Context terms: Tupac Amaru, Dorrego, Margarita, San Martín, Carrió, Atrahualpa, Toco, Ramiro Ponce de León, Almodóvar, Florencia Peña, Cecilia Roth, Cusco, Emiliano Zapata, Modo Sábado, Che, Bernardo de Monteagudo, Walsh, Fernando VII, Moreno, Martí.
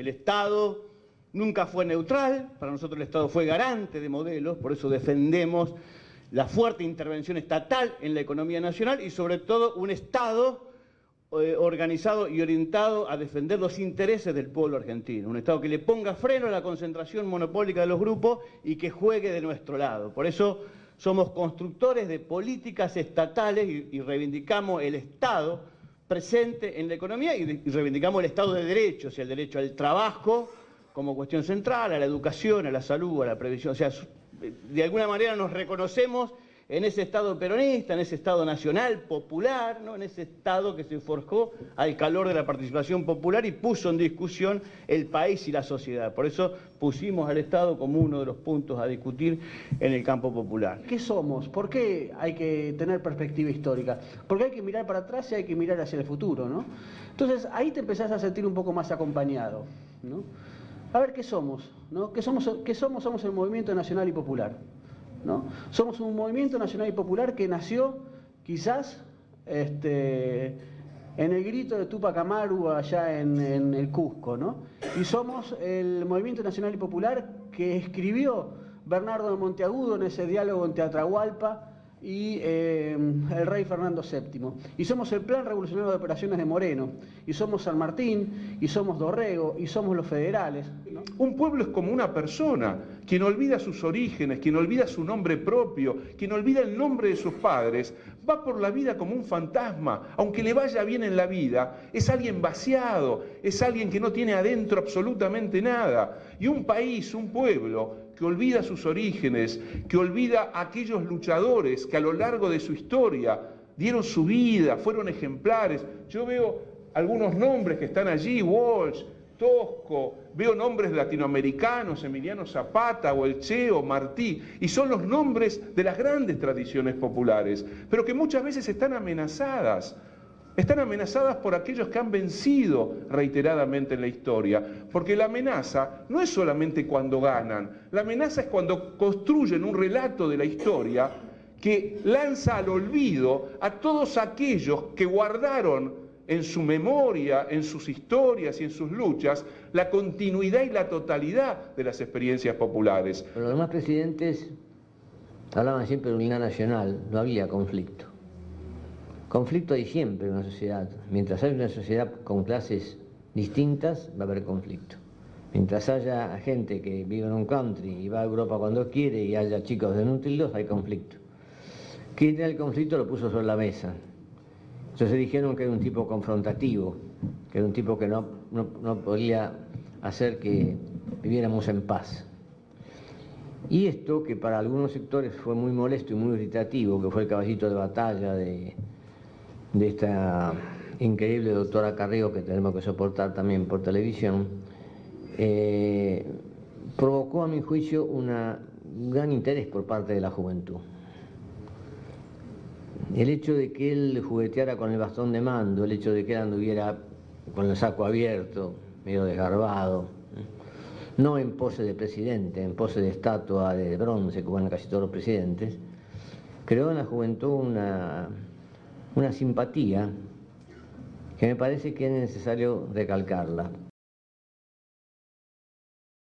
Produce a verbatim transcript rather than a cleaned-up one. el Estado nunca fue neutral, para nosotros el Estado fue garante de modelos, por eso defendemos la fuerte intervención estatal en la economía nacional y sobre todo un Estado eh, organizado y orientado a defender los intereses del pueblo argentino, un Estado que le ponga freno a la concentración monopólica de los grupos y que juegue de nuestro lado. Por eso somos constructores de políticas estatales y, y reivindicamos el Estado presente en la economía y, de, y reivindicamos el Estado de Derecho, o sea, el derecho al trabajo como cuestión central, a la educación, a la salud, a la previsión, o sea, de alguna manera nos reconocemos en ese Estado peronista, en ese Estado nacional, popular, ¿no? En ese Estado que se forjó al calor de la participación popular y puso en discusión el país y la sociedad. Por eso pusimos al Estado como uno de los puntos a discutir en el campo popular. ¿Qué somos? ¿Por qué hay que tener perspectiva histórica? Porque hay que mirar para atrás y hay que mirar hacia el futuro, ¿no? Entonces, ahí te empezás a sentir un poco más acompañado, ¿no? A ver, ¿qué somos? ¿No? ¿Qué somos? ¿Qué somos? Somos el movimiento nacional y popular, ¿no? Somos un movimiento nacional y popular que nació, quizás, este, en el grito de Tupac Amaru allá en, en el Cusco, ¿no? Y somos el movimiento nacional y popular que escribió Bernardo de Monteagudo en ese diálogo entre Atrahualpa y eh, el rey Fernando séptimo. Y somos el Plan Revolucionario de Operaciones de Moreno, y somos San Martín, y somos Dorrego, y somos los federales, ¿no? Un pueblo es como una persona, quien olvida sus orígenes, quien olvida su nombre propio, quien olvida el nombre de sus padres, va por la vida como un fantasma, aunque le vaya bien en la vida, es alguien vaciado, es alguien que no tiene adentro absolutamente nada. Y un país, un pueblo, que olvida sus orígenes, que olvida a aquellos luchadores que a lo largo de su historia dieron su vida, fueron ejemplares. Yo veo algunos nombres que están allí, Walsh, Toco, veo nombres latinoamericanos, Emiliano Zapata o el Che o Martí, y son los nombres de las grandes tradiciones populares, pero que muchas veces están amenazadas. Están amenazadas por aquellos que han vencido reiteradamente en la historia, porque la amenaza no es solamente cuando ganan, la amenaza es cuando construyen un relato de la historia que lanza al olvido a todos aquellos que guardaron en su memoria, en sus historias y en sus luchas, la continuidad y la totalidad de las experiencias populares. Pero los demás presidentes hablaban siempre de unidad nacional, no había conflicto. Conflicto hay siempre en una sociedad. Mientras haya una sociedad con clases distintas, va a haber conflicto. Mientras haya gente que vive en un country y va a Europa cuando quiere y haya chicos desnutridos, hay conflicto. ¿Quién era el conflicto? Lo puso sobre la mesa. Entonces dijeron que era un tipo confrontativo, que era un tipo que no, no, no podía hacer que viviéramos en paz. Y esto, que para algunos sectores fue muy molesto y muy irritativo, que fue el caballito de batalla de... de esta increíble doctora Carrió, que tenemos que soportar también por televisión, eh, provocó a mi juicio una, un gran interés por parte de la juventud. El hecho de que él jugueteara con el bastón de mando, el hecho de que él anduviera con el saco abierto, medio desgarbado, no en pose de presidente, en pose de estatua de bronce, como en casi todos los presidentes, creó en la juventud una... una simpatía que me parece que es necesario recalcarla.